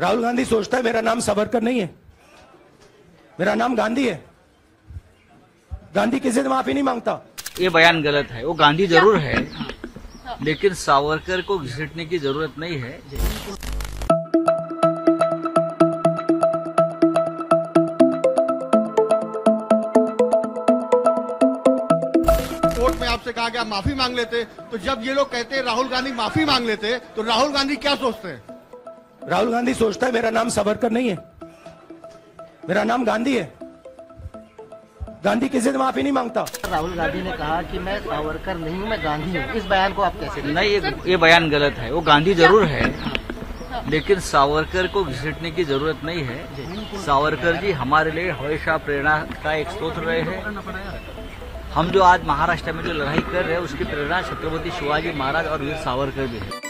राहुल गांधी सोचता है मेरा नाम सावरकर नहीं है, मेरा नाम गांधी है। गांधी किसी से माफी नहीं मांगता। ये बयान गलत है। वो गांधी जरूर है लेकिन सावरकर को घिसटने की जरूरत नहीं है। कोर्ट में आपसे कहा गया माफी मांग लेते, तो जब ये लोग कहते हैं राहुल गांधी माफी मांग लेते तो राहुल गांधी क्या सोचते हैं? राहुल गांधी सोचता है मेरा नाम सावरकर नहीं है, मेरा नाम गांधी है। गांधी किसी से माफी नहीं मांगता। राहुल गांधी ने कहा कि मैं सावरकर नहीं हूँ, मैं गांधी हूँ। इस बयान को आप कैसे? नहीं, ये बयान गलत है। वो गांधी जरूर है लेकिन सावरकर को घिसटने की जरूरत नहीं है। सावरकर जी हमारे लिए हमेशा प्रेरणा का एक स्रोत रहे हैं। हम जो आज महाराष्ट्र में जो लड़ाई कर रहे हैं उसकी प्रेरणा छत्रपति शिवाजी महाराज और वीर सावरकर भी है।